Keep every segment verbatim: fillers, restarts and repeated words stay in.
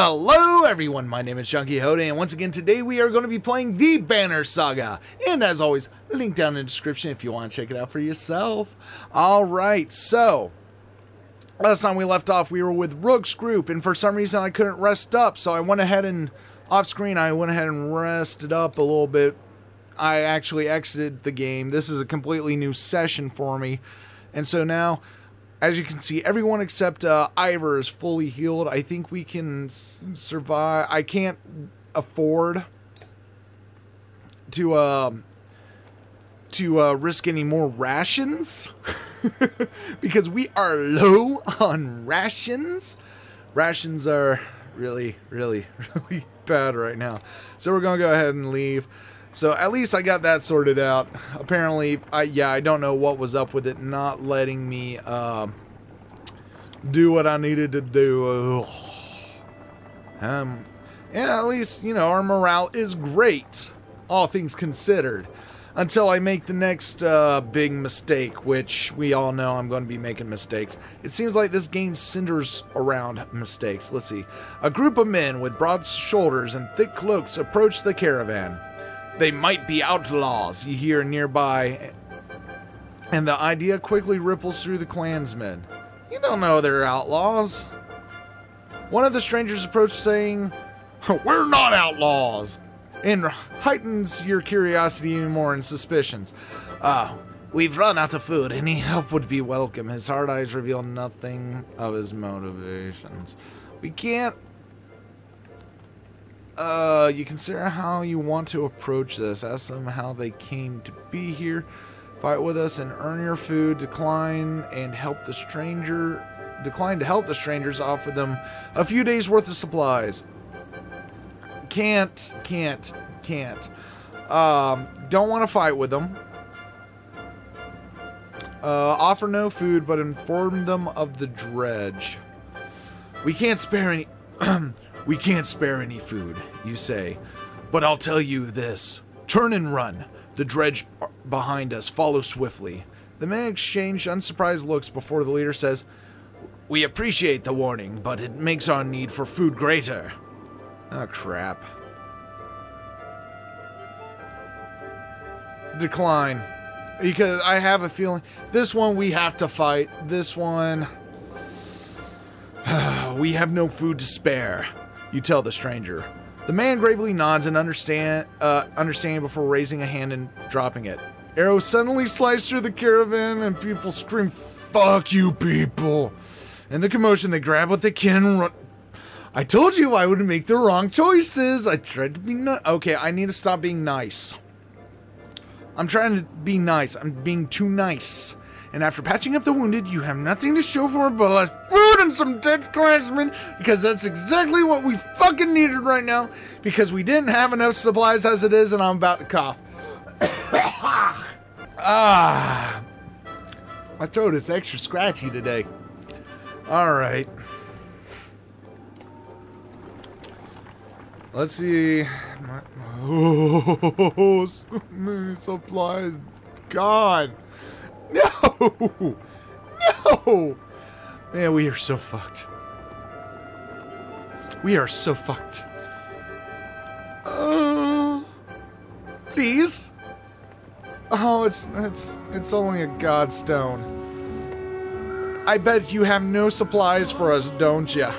Hello everyone, my name is John Quixote, and once again today we are going to be playing The Banner Saga. And as always, link down in the description if you want to check it out for yourself. Alright, so, last time we left off we were with Rook's group, and for some reason I couldn't rest up, so I went ahead and, off screen, I went ahead and rested up a little bit. I actually exited the game. This is a completely new session for me, and so now, as you can see, everyone except uh, Ivor is fully healed. I think we can s survive. I can't afford to uh, to uh, risk any more rations because we are low on rations. Rations are really, really, really bad right now. So we're gonna go ahead and leave. So at least I got that sorted out. Apparently, I, yeah, I don't know what was up with it not letting me uh, do what I needed to do. Ugh. Um, and at least, you know, our morale is great, all things considered, until I make the next uh, big mistake, which we all know I'm going to be making mistakes. It seems like this game centers around mistakes. Let's see. A group of men with broad shoulders and thick cloaks approached the caravan. They might be outlaws, you hear nearby, and the idea quickly ripples through the clansmen. You don't know they're outlaws. One of the strangers approached, saying, "We're not outlaws," and heightens your curiosity even more and suspicions. Uh, we've run out of food. Any help would be welcome. His hard eyes reveal nothing of his motivations. We can't. Uh, you consider how you want to approach this. Ask them how they came to be here. Fight with us and earn your food. Decline and help the stranger. Decline to help the strangers. Offer them a few days worth of supplies. Can't, can't, can't. Um, don't want to fight with them. Uh, offer no food, but inform them of the dredge. We can't spare any. We can't spare any food, you say, but I'll tell you this. Turn and run. The dredge behind us. Follow swiftly. The men exchange unsurprised looks before the leader says, "We appreciate the warning, but it makes our need for food greater." Oh, crap. Decline. Because I have a feeling this one we have to fight. This one, we have no food to spare. You tell the stranger. The man gravely nods and understand, uh, understand before raising a hand and dropping it. Arrows suddenly slice through the caravan and people scream, "Fuck you people!" In the commotion, they grab what they can and run. I told you I would make the wrong choices. I tried to be nice. Okay, I need to stop being nice. I'm trying to be nice. I'm being too nice. And after patching up the wounded, you have nothing to show for it but less food and some dead clansmen, because that's exactly what we fucking needed right now, because we didn't have enough supplies as it is, and I'm about to cough. Ah, my throat is extra scratchy today. All right. Let's see. My, oh, so many supplies. God. No! No! Man, we are so fucked. We are so fucked. Uh, please? Oh, it's, it's, it's only a godstone. I bet you have no supplies for us, don't ya?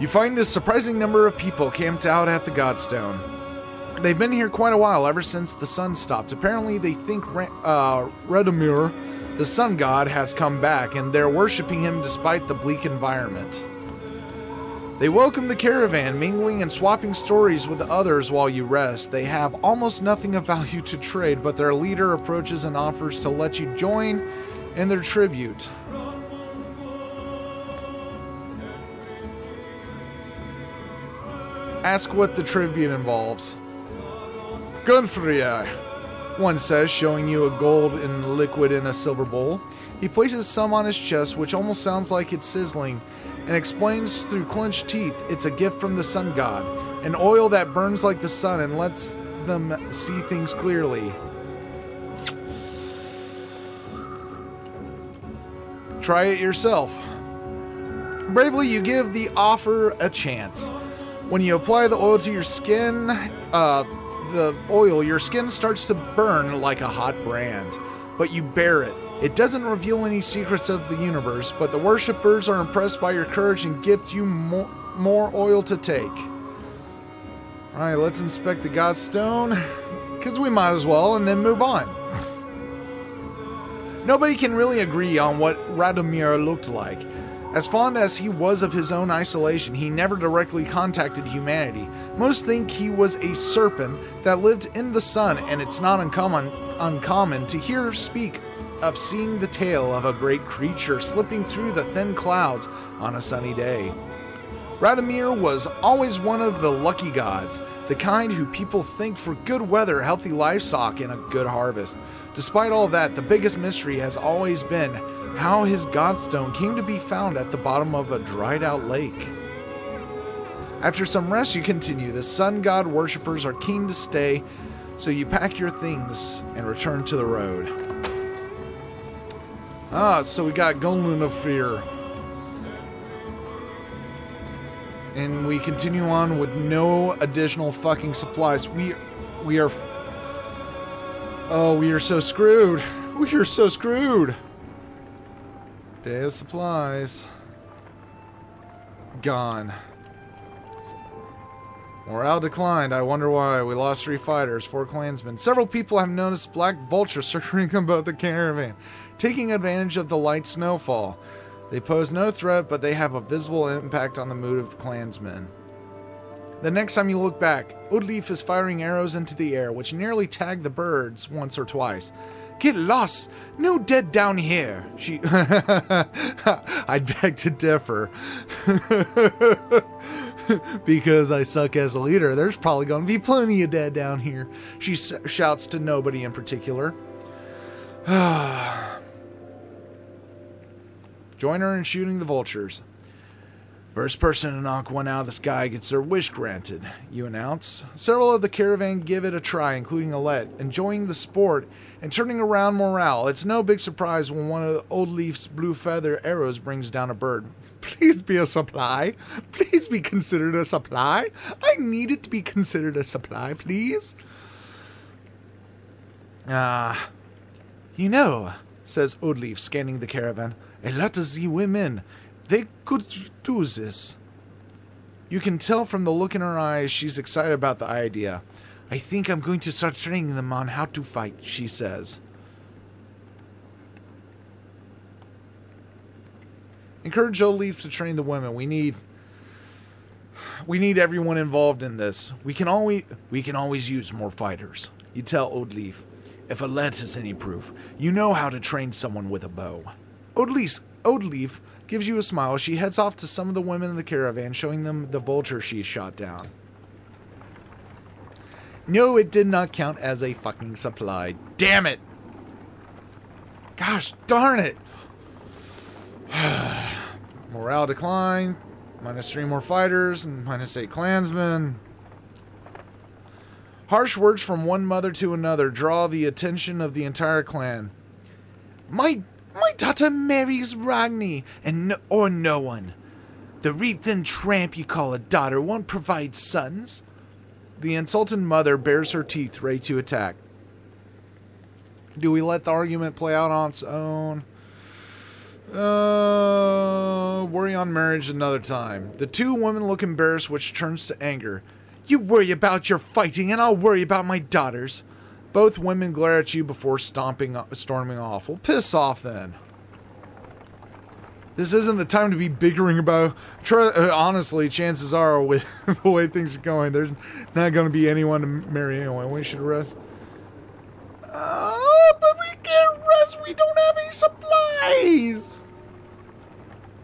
You find a surprising number of people camped out at the Godstone. They've been here quite a while, ever since the sun stopped. Apparently, they think uh, Redamir, the sun god, has come back, and they're worshipping him despite the bleak environment. They welcome the caravan, mingling and swapping stories with others while you rest. They have almost nothing of value to trade, but their leader approaches and offers to let you join in their tribute. Ask what the tribute involves. "Good for ya," one says, showing you a gold and liquid in a silver bowl. He places some on his chest, which almost sounds like it's sizzling, and explains through clenched teeth it's a gift from the sun god, an oil that burns like the sun and lets them see things clearly. Try it yourself. Bravely, you give the offer a chance. When you apply the oil to your skin, uh, the oil, your skin starts to burn like a hot brand, but you bear it. It doesn't reveal any secrets of the universe, but the worshippers are impressed by your courage and gift you mo more oil to take. All right, let's inspect the God Stone, because we might as well, and then move on. Nobody can really agree on what Radomir looked like. As fond as he was of his own isolation, he never directly contacted humanity. Most think he was a serpent that lived in the sun, and it's not uncommon, uncommon to hear speak of seeing the tail of a great creature slipping through the thin clouds on a sunny day. Radomir was always one of the lucky gods, the kind who people think for good weather, healthy livestock, and a good harvest. Despite all that, the biggest mystery has always been how his godstone came to be found at the bottom of a dried-out lake. After some rest, you continue. The sun god worshippers are keen to stay, so you pack your things and return to the road. Ah, so we got Gonlunofir. And we continue on with no additional fucking supplies. We, we are... Oh, we are so screwed. We are so screwed. Day of supplies. Gone. Morale declined. I wonder why. We lost three fighters, four clansmen. Several people have noticed black vultures circling about the caravan, taking advantage of the light snowfall. They pose no threat, but they have a visible impact on the mood of the clansmen. The next time you look back, Oddleif is firing arrows into the air, which nearly tagged the birds once or twice. Get lost! No dead down here! She... I'd beg to differ. Because I suck as a leader, there's probably going to be plenty of dead down here. She s shouts to nobody in particular. Join her in shooting the vultures. First person to knock one out of the sky gets their wish granted, you announce. Several of the caravan give it a try, including Alette, enjoying the sport and turning around morale. It's no big surprise when one of Oddleif's blue feather arrows brings down a bird. Please be a supply. Please be considered a supply. I need it to be considered a supply, please. Ah, uh, you know, says Oddleif, scanning the caravan. A lot of the women, they could do this. You can tell from the look in her eyes she's excited about the idea. I think I'm going to start training them on how to fight, she says. Encourage Oddleif to train the women. We need we need everyone involved in this. We can always we can always use more fighters. You tell Oddleif. If Alette is any proof, you know how to train someone with a bow. Oddleif, Oddleif gives you a smile. She heads off to some of the women in the caravan, showing them the vulture she shot down. No, it did not count as a fucking supply. Damn it! Gosh darn it! Morale decline. Minus three more fighters and minus eight clansmen. Harsh words from one mother to another draw the attention of the entire clan. My... My daughter marries Ragni, and no, or no one. The reed-thin tramp you call a daughter won't provide sons. The insulted mother bares her teeth, ready to attack. Do we let the argument play out on its own? Uh, worry on marriage another time. The two women look embarrassed, which turns to anger. You worry about your fighting, and I'll worry about my daughters. Both women glare at you before stomping, storming off. Well, piss off then. This isn't the time to be bickering about... Try, uh, honestly, chances are, with the way things are going, there's not going to be anyone to marry anyone. We should rest. Oh, uh, but we can't rest. We don't have any supplies.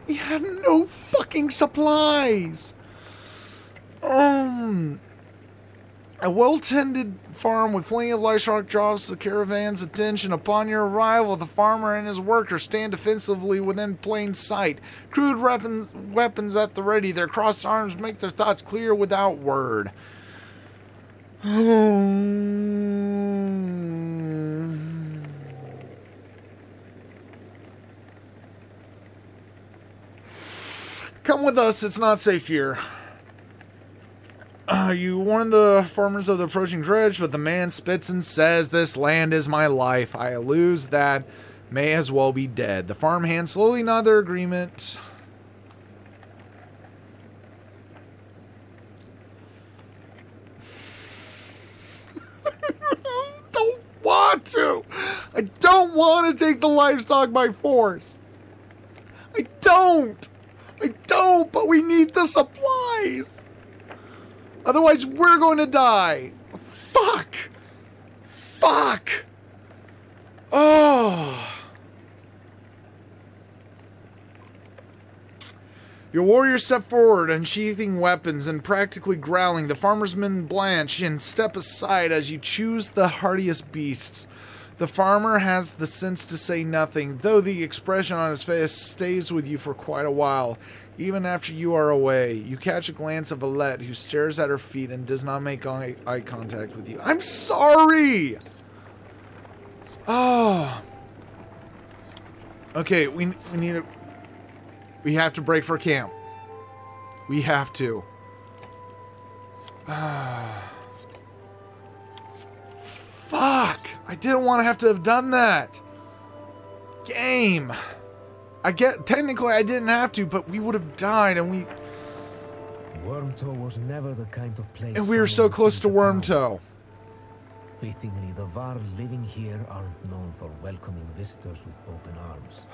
We have no fucking supplies. Um... A well-tended farm with plenty of livestock draws the caravan's attention. Upon your arrival, the farmer and his workers stand defensively within plain sight. Crude weapons, weapons at the ready. Their crossed arms make their thoughts clear without word. Come with us. It's not safe here. Uh, you warn the farmers of the approaching dredge, but the man spits and says, "This land is my life. I lose that. May as well be dead." The farmhands slowly nod their agreement. Don't want to. I don't want to take the livestock by force. I don't. I don't, but we need the supplies. Otherwise, we're going to die. Fuck. Fuck. Oh. Your warriors step forward, unsheathing weapons and practically growling. The farmer's men blanch and step aside as you choose the hardiest beasts. The farmer has the sense to say nothing, though the expression on his face stays with you for quite a while. Even after you are away, you catch a glance of Alette, who stares at her feet and does not make eye contact with you. I'm sorry! Oh. Okay, we, we need to... We have to break for camp. We have to. Uh, fuck! I didn't want to have to have done that. Game. I get technically I didn't have to, but we would have died, and we. Wyrmtoe was never the kind of place. And we were so close to Wyrmtoe. Fittingly, the Var living here aren't known for welcoming visitors with open arms.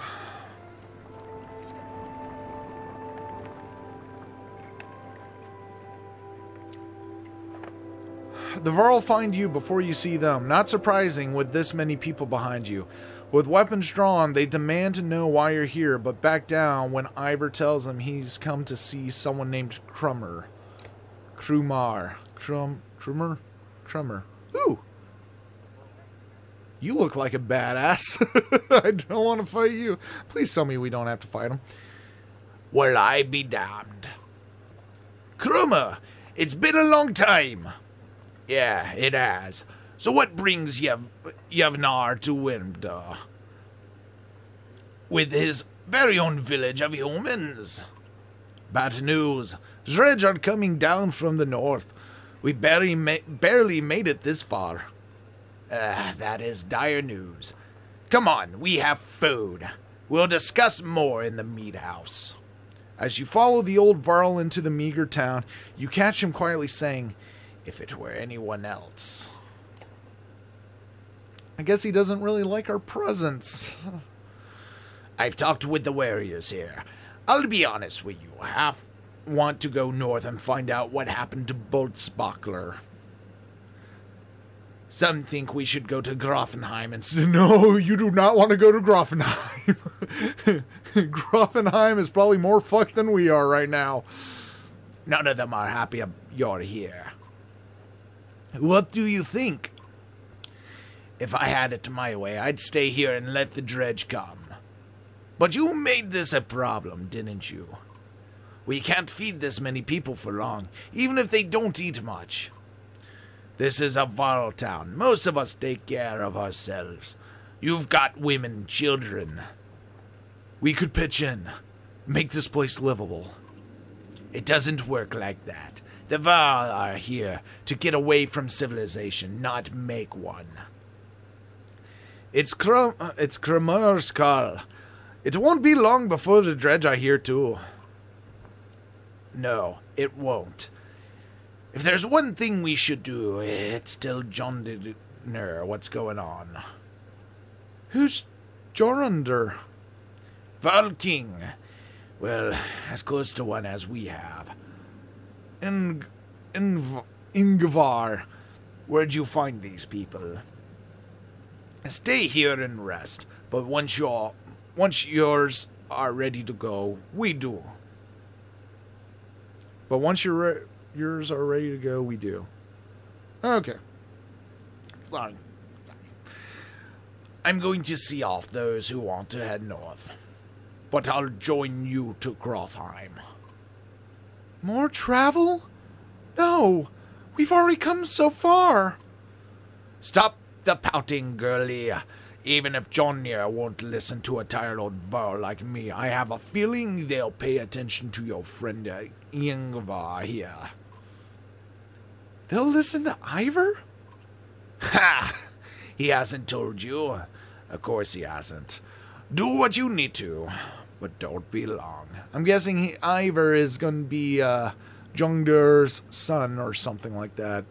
The Var will find you before you see them. Not surprising with this many people behind you. With weapons drawn, they demand to know why you're here, but back down when Ivor tells them he's come to see someone named Crummer. Crummer. Crum Crummer? Crummer. Ooh. You look like a badass. I don't want to fight you. Please tell me we don't have to fight him. Well, I be damned. Crummer, it's been a long time. Yeah, it has. So what brings Yev Yevnar to Wyrmtoe? With his very own village of humans. Bad news. Dredge are coming down from the north. We barely, ma barely made it this far. Uh, that is dire news. Come on, we have food. We'll discuss more in the meat house. As you follow the old varl into the meager town, you catch him quietly saying, "If it were anyone else." I guess he doesn't really like our presence. I've talked with the warriors here. I'll be honest with you. I half want to go north and find out what happened to Bolt Spockler. Some think we should go to Groffenheim and say, "No, you do not want to go to Groffenheim." Groffenheim is probably more fucked than we are right now. None of them are happy you're here. What do you think? If I had it my way, I'd stay here and let the dredge come. But you made this a problem, didn't you? We can't feed this many people for long, even if they don't eat much. This is a varl town. Most of us take care of ourselves. You've got women, children. We could pitch in, make this place livable. It doesn't work like that. The Varl are here to get away from civilization, not make one. It's Crum- it's Crummer's call. It won't be long before the dredge are here too. No, it won't. If there's one thing we should do, it's tell Jorundr what's going on. Who's Jorundr? Varl King. Well, as close to one as we have. In, in, Ingvar, where'd you find these people? Stay here and rest, but once your, once yours are ready to go, we do. But once your yours are ready to go, we do. Okay. Sorry. Sorry. I'm going to see off those who want to head north, but I'll join you to Groffenheim. More travel? No, we've already come so far. Stop the pouting, girlie. Even if John here won't listen to a tired old vowel like me, I have a feeling they'll pay attention to your friend uh, Ingvar here. They'll listen to Ivor? Ha! He hasn't told you. Of course he hasn't. Do what you need to, but don't be long. I'm guessing he, Ivor is going to be uh, Jorundr's son or something like that.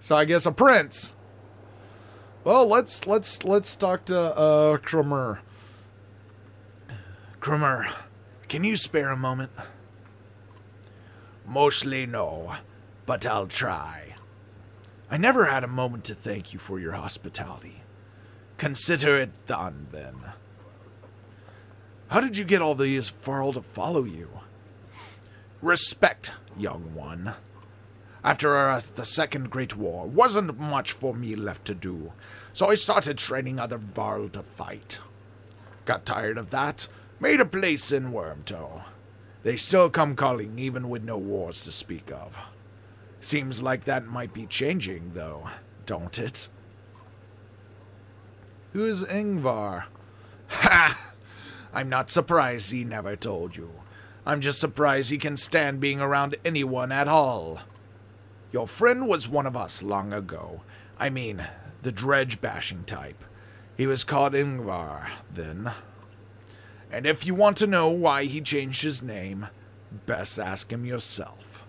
So I guess a prince. Well, let's let's let's talk to uh, Crummer. Crummer, can you spare a moment? Mostly no, but I'll try. I never had a moment to thank you for your hospitality. Consider it done, then. How did you get all these furl to follow you? Respect, young one. After uh, the Second Great War, wasn't much for me left to do, so I started training other Varl to fight. Got tired of that, made a place in Wyrmtoe. They still come calling, even with no wars to speak of. Seems like that might be changing, though, don't it? Who is Ingvar? Ha! I'm not surprised he never told you. I'm just surprised he can stand being around anyone at all. Your friend was one of us long ago. I mean, the dredge-bashing type. He was called Ingvar, then. And if you want to know why he changed his name, best ask him yourself.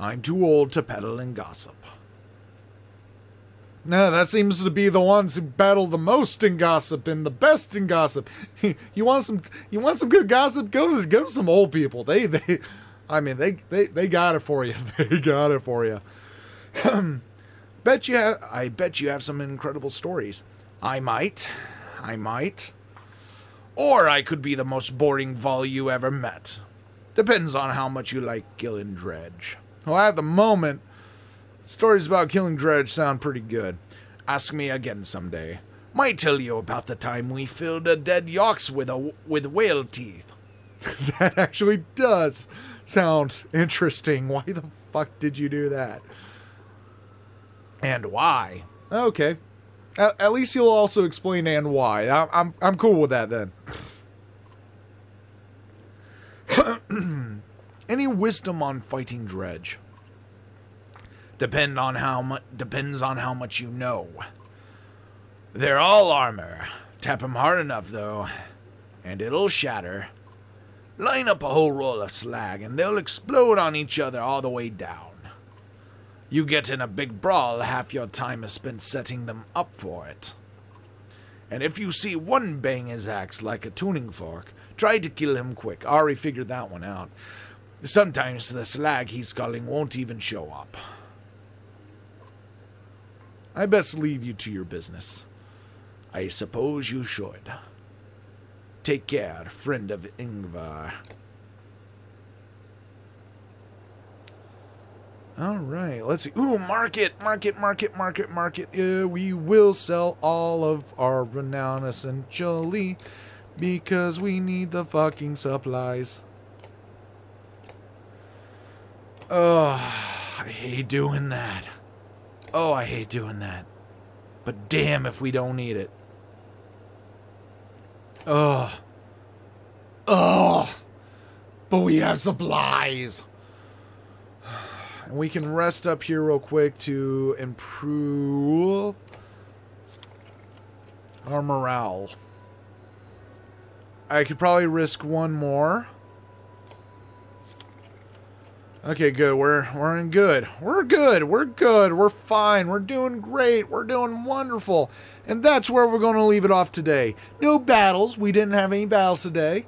I'm too old to peddle and gossip. No, that seems to be the ones who battle the most in gossip and the best in gossip. You want some? You want some good gossip? Go to go to some old people. They they. I mean, they, they, they got it for you. They got it for you. bet you have, I bet you have some incredible stories. I might. I might. Or I could be the most boring vol you ever met. Depends on how much you like killing dredge. Well, at the moment, stories about killing dredge sound pretty good. Ask me again someday. Might tell you about the time we filled a dead yox with, a, with whale teeth. That actually does. Sounds interesting. Why the fuck did you do that? And why? Okay. At, at least you'll also explain and why. I, I'm, I'm cool with that then. Any wisdom on fighting dredge? Depend on how mu- depends on how much you know. They're all armor. Tap them hard enough, though, and it'll shatter. Line up a whole roll of slag, and they'll explode on each other all the way down. You get in a big brawl, half your time is spent setting them up for it. And if you see one bang his axe like a tuning fork, try to kill him quick. I already figured that one out. Sometimes the slag he's calling won't even show up. I best leave you to your business. I suppose you should. Take care, friend of Ingvar. All right, let's see. Ooh, market, market, market, market, market. Uh, we will sell all of our renown essentially because we need the fucking supplies. Oh, I hate doing that. Oh, I hate doing that. But damn if we don't need it. Ugh. Ugh. But we have supplies. And we can rest up here real quick to improve our morale. I could probably risk one more. Okay, good. We're we're in good. We're good. We're good. We're fine. We're doing great. We're doing wonderful. And that's where we're going to leave it off today. No battles. We didn't have any battles today.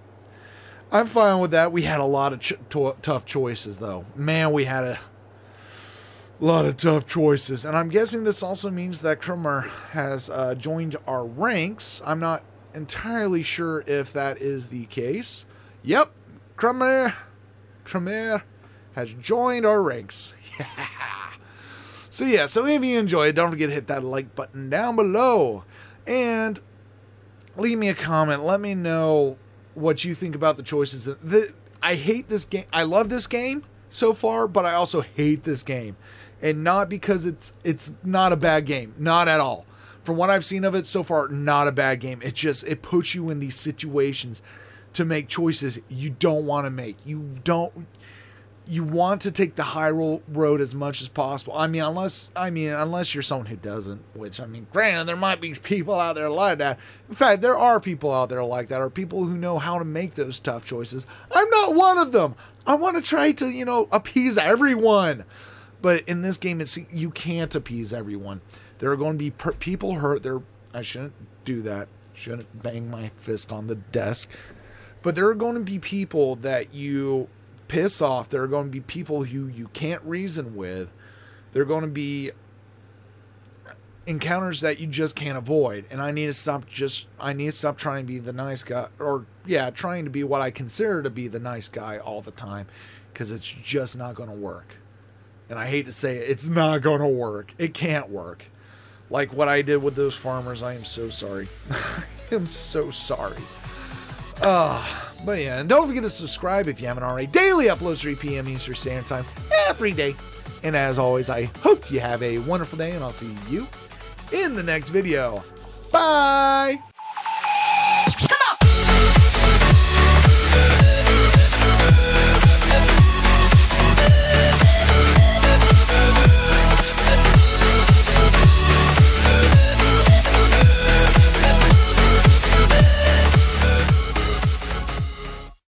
I'm fine with that. We had a lot of ch to tough choices, though. Man, we had a lot of tough choices. And I'm guessing this also means that Crummer has uh, joined our ranks. I'm not entirely sure if that is the case. Yep. Crummer. Crummer. Has joined our ranks. Yeah. So yeah, so if you enjoyed, don't forget to hit that like button down below. And leave me a comment. Let me know what you think about the choices. The, I hate this game. I love this game so far, but I also hate this game. And not because it's it's not a bad game. Not at all. from what I've seen of it so far, not a bad game. It just, it puts you in these situations to make choices you don't want to make. You don't, you want to take the high road as much as possible. I mean, unless, I mean, unless you're someone who doesn't, which, I mean, granted, there might be people out there like that. In fact, there are people out there like that, or people who know how to make those tough choices. I'm not one of them. I want to try to, you know, appease everyone. But in this game, it's, you can't appease everyone. There are going to be per people hurt. There, I shouldn't do that. Shouldn't bang my fist on the desk. But there are going to be people that you piss off. There are going to be people who you can't reason with. There are going to be encounters that you just can't avoid. And I need to stop just, I need to stop trying to be the nice guy. Or, yeah, trying to be what I consider to be the nice guy all the time. Because it's just not going to work. And I hate to say it, it's not going to work. It can't work. Like what I did with those farmers, I am so sorry. I am so sorry. Uh, but yeah, and don't forget to subscribe if you haven't already. Daily uploads, three P M Eastern Standard Time, every day. And as always, I hope you have a wonderful day, and I'll see you in the next video. Bye!